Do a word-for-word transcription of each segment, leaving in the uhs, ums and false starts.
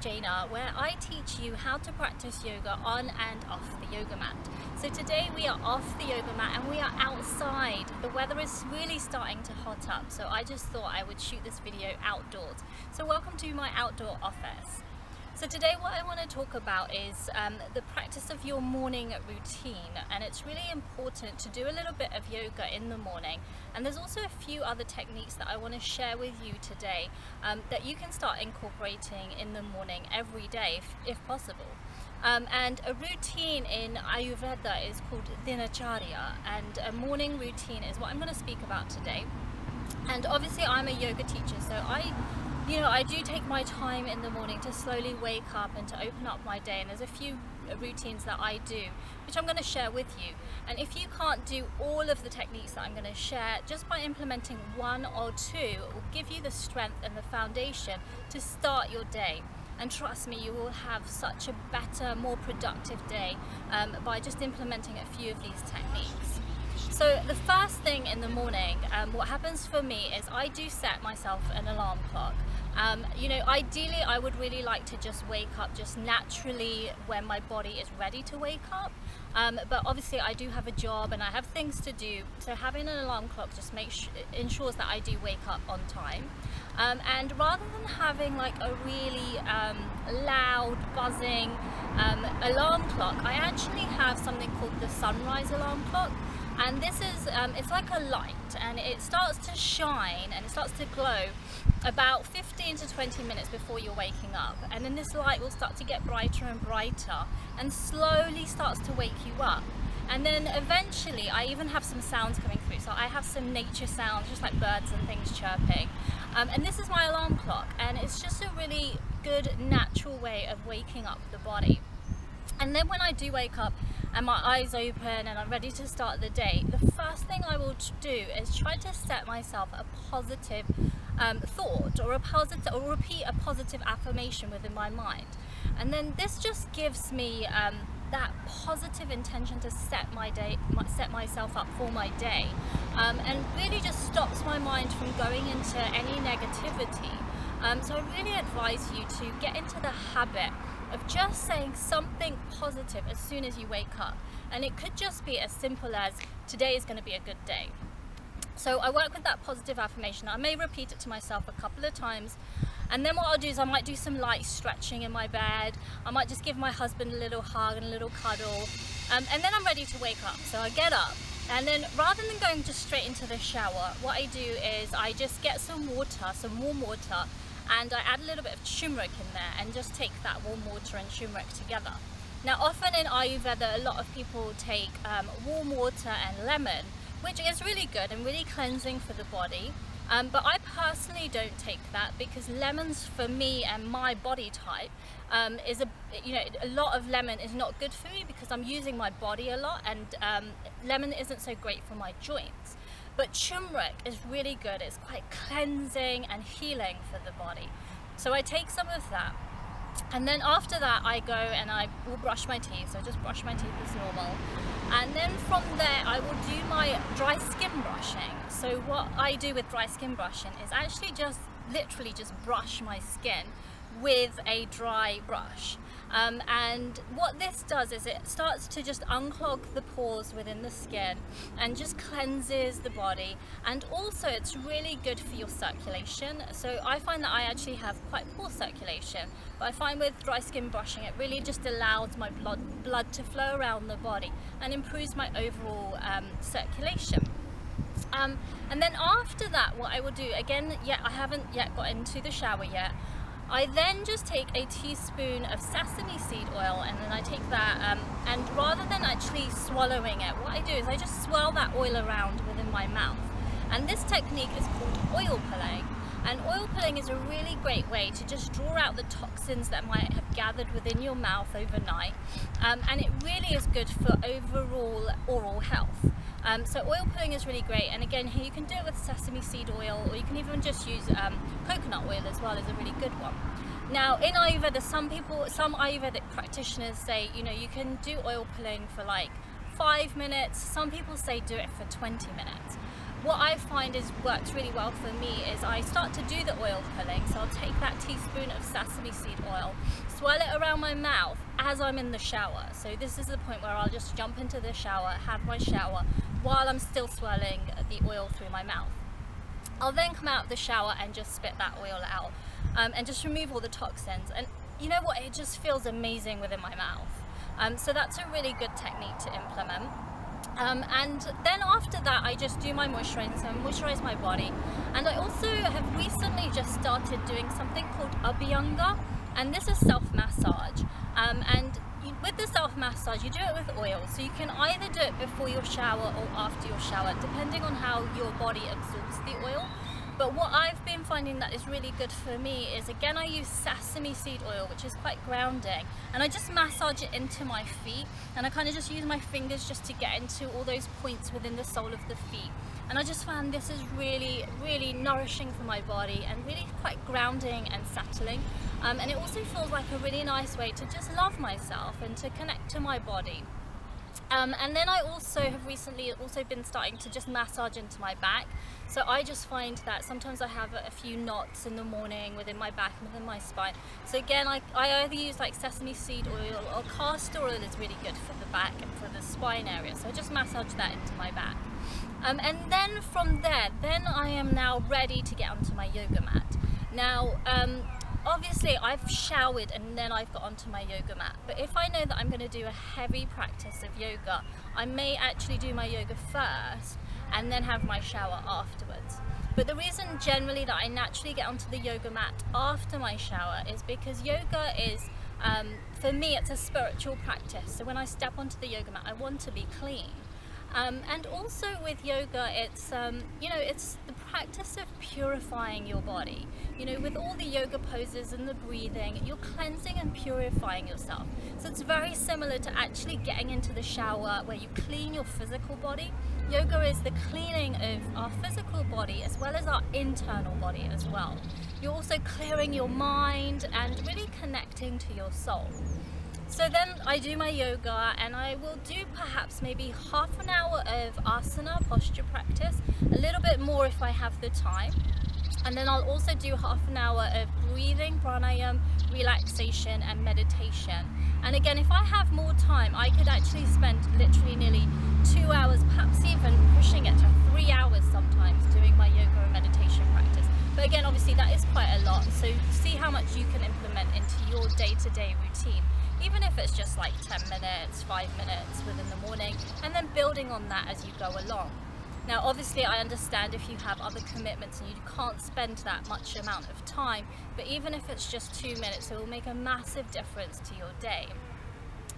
Jaina, where I teach you how to practice yoga on and off the yoga mat. So today we are off the yoga mat and we are outside. The weather is really starting to hot up, so I just thought I would shoot this video outdoors. So welcome to my outdoor office. So today what I want to talk about is um, the practice of your morning routine, and it's really important to do a little bit of yoga in the morning. And there's also a few other techniques that I want to share with you today um, that you can start incorporating in the morning every day if, if possible. Um, and a routine in Ayurveda is called Dinacharya, and a morning routine is what I'm going to speak about today. And obviously I'm a yoga teacher, so I You know, I do take my time in the morning to slowly wake up and to open up my day, and there's a few routines that I do which I'm going to share with you. And if you can't do all of the techniques that I'm going to share, just by implementing one or two it will give you the strength and the foundation to start your day. And trust me, you will have such a better, more productive day um, by just implementing a few of these techniques. So the first thing in the morning, um, what happens for me is I do set myself an alarm clock. Um, you know, ideally I would really like to just wake up just naturally when my body is ready to wake up, um, but obviously I do have a job and I have things to do, so having an alarm clock just makes ensures that I do wake up on time. Um, and rather than having like a really um, loud buzzing um, alarm clock, I actually have something called the sunrise alarm clock. And this is, um, it's like a light, and it starts to shine and it starts to glow about fifteen to twenty minutes before you're waking up. And then this light will start to get brighter and brighter and slowly starts to wake you up. And then eventually I even have some sounds coming through. So I have some nature sounds, just like birds and things chirping. Um, and this is my alarm clock, and it's just a really good natural way of waking up the body. And then when I do wake up and my eyes open and I'm ready to start the day, the first thing I will do is try to set myself a positive um, thought or a positive, or repeat a positive affirmation within my mind. And then this just gives me um, that positive intention to set my day, set myself up for my day, um, and really just stops my mind from going into any negativity. Um, so I really advise you to get into the habit of just saying something positive as soon as you wake up, and it could just be as simple as, today is going to be a good day. So I work with that positive affirmation. I may repeat it to myself a couple of times, and then what I'll do is I might do some light stretching in my bed. I might just give my husband a little hug and a little cuddle, um, and then I'm ready to wake up. So I get up, and then rather than going just straight into the shower, what I do is I just get some water, some warm water, and I add a little bit of turmeric in there and just take that warm water and turmeric together. Now often in Ayurveda a lot of people take um, warm water and lemon, which is really good and really cleansing for the body, um, but I personally don't take that because lemons for me and my body type um, is a you know a lot of lemon is not good for me because I'm using my body a lot, and um, lemon isn't so great for my joints. But turmeric is really good, it's quite cleansing and healing for the body. So I take some of that, and then after that I go and I will brush my teeth, so I just brush my teeth as normal. And then from there I will do my dry skin brushing. So what I do with dry skin brushing is actually just literally just brush my skin with a dry brush. Um, and what this does is it starts to just unclog the pores within the skin and just cleanses the body, and also it's really good for your circulation. So I find that I actually have quite poor circulation, but I find with dry skin brushing it really just allows my blood, blood to flow around the body and improves my overall um, circulation. Um, and then after that what I will do, again, yeah, I haven't yet got into the shower yet, I then just take a teaspoon of sesame seed oil, and then I take that um, and rather than actually swallowing it, what I do is I just swirl that oil around within my mouth. And this technique is called oil pulling, and oil pulling is a really great way to just draw out the toxins that might have gathered within your mouth overnight, um, and it really is good for overall oral health. Um, so oil pulling is really great, and again here you can do it with sesame seed oil, or you can even just use um, coconut oil as well, is a really good one. Now in Ayurveda, some people, some Ayurvedic practitioners say, you know, you can do oil pulling for like five minutes. Some people say do it for twenty minutes. What I find is works really well for me is I start to do the oil pulling. So I'll take that teaspoon of sesame seed oil, swirl it around my mouth as I'm in the shower. So this is the point where I'll just jump into the shower, have my shower while I'm still swirling the oil through my mouth. I'll then come out of the shower and just spit that oil out um, and just remove all the toxins. And you know what, it just feels amazing within my mouth. Um, so that's a really good technique to implement. Um, and then after that I just do my moisturizing, so I moisturize my body. And I also have recently just started doing something called Abhyanga, and this is self-massage. Um, and you, with the self-massage you do it with oil, so you can either do it before your shower or after your shower, depending on how your body absorbs the oil. But what I've been finding that is really good for me is, again, I use sesame seed oil, which is quite grounding, and I just massage it into my feet, and I kind of just use my fingers just to get into all those points within the sole of the feet. And I just found this is really, really nourishing for my body and really quite grounding and settling. Um, and it also feels like a really nice way to just love myself and to connect to my body. Um, and then I also have recently also been starting to just massage into my back. So I just find that sometimes I have a few knots in the morning within my back and within my spine. So again, I, I either use like sesame seed oil, or castor oil is really good for the back and for the spine area. So I just massage that into my back. Um, and then from there, then I am now ready to get onto my yoga mat. Now, um, obviously I've showered and then I've got onto my yoga mat, but if I know that I'm going to do a heavy practice of yoga, I may actually do my yoga first and then have my shower afterwards. But the reason generally that I naturally get onto the yoga mat after my shower is because yoga is, um, for me, it's a spiritual practice. So when I step onto the yoga mat, I want to be clean. Um, and also with yoga, it's, um, you know, it's the practice of purifying your body. You know, with all the yoga poses and the breathing, you're cleansing and purifying yourself. So it's very similar to actually getting into the shower where you clean your physical body. Yoga is the cleaning of our physical body as well as our internal body as well. You're also clearing your mind and really connecting to your soul. So then I do my yoga, and I will do perhaps maybe half an hour of asana, posture practice, a little bit more if I have the time. And then I'll also do half an hour of breathing, pranayama, relaxation and meditation. And again, if I have more time, I could actually spend literally nearly two hours, perhaps even pushing it to three hours sometimes, doing my yoga and meditation practice. But again, obviously that is quite a lot, so see how much you can implement into your day-to-day routine. Even if it's just like ten minutes, five minutes within the morning, and then building on that as you go along. Now obviously I understand if you have other commitments and you can't spend that much amount of time, but even if it's just two minutes, it will make a massive difference to your day.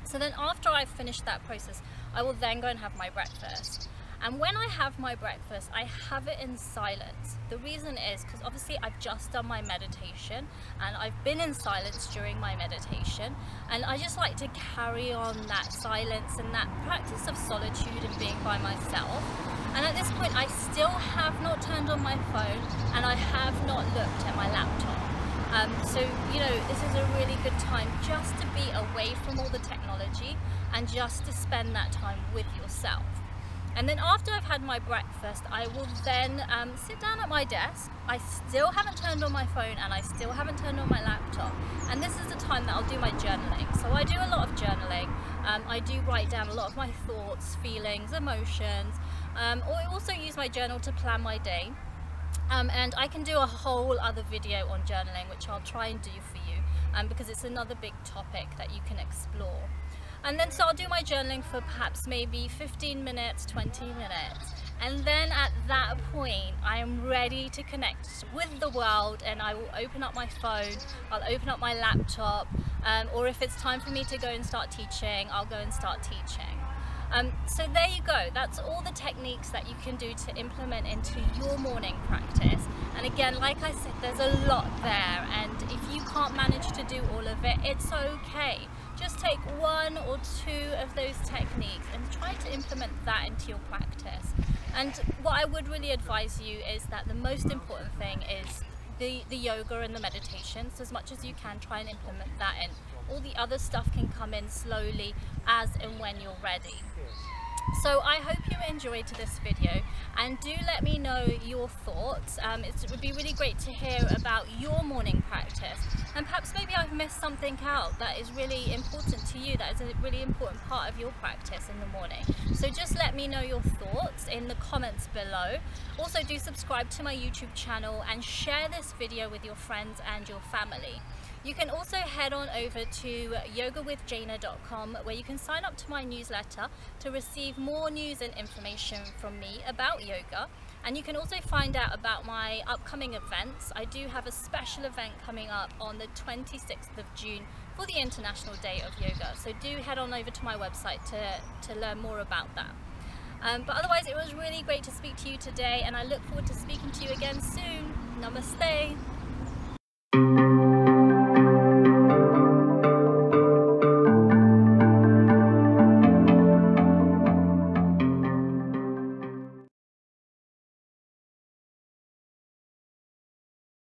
So then after I've finished that process, I will then go and have my breakfast. And when I have my breakfast, I have it in silence. The reason is because obviously I've just done my meditation and I've been in silence during my meditation, and I just like to carry on that silence and that practice of solitude and being by myself. And at this point I still have not turned on my phone and I have not looked at my laptop. Um, so, you know, this is a really good time just to be away from all the technology and just to spend that time with yourself. And then after I've had my breakfast, I will then um, sit down at my desk. I still haven't turned on my phone and I still haven't turned on my laptop. And this is the time that I'll do my journaling. So I do a lot of journaling. Um, I do write down a lot of my thoughts, feelings, emotions. Um, or I also use my journal to plan my day. Um, and I can do a whole other video on journaling, which I'll try and do for you, um, because it's another big topic that you can explore. And then so I'll do my journaling for perhaps maybe fifteen minutes, twenty minutes, and then at that point I am ready to connect with the world, and I will open up my phone, I'll open up my laptop, um, or if it's time for me to go and start teaching, I'll go and start teaching. Um, so there you go, that's all the techniques that you can do to implement into your morning practice. And again, like I said, there's a lot there, and if you can't manage to do all of it, it's okay. Just take one or two of those techniques and try to implement that into your practice. And what I would really advise you is that the most important thing is the, the yoga and the meditation. So as much as you can, try and implement that in. All the other stuff can come in slowly as and when you're ready. So I hope you enjoyed this video, and do let me know your thoughts. Um, it would be really great to hear about your morning practice, and perhaps maybe I've missed something out that is really important to you, that is a really important part of your practice in the morning. So just let me know your thoughts in the comments below. Also do subscribe to my YouTube channel and share this video with your friends and your family. You can also head on over to yoga with jaina dot com, where you can sign up to my newsletter to receive more news and information from me about yoga. And you can also find out about my upcoming events. I do have a special event coming up on the twenty-sixth of June for the International Day of Yoga. So do head on over to my website to, to learn more about that. Um, but otherwise, it was really great to speak to you today, and I look forward to speaking to you again soon. Namaste.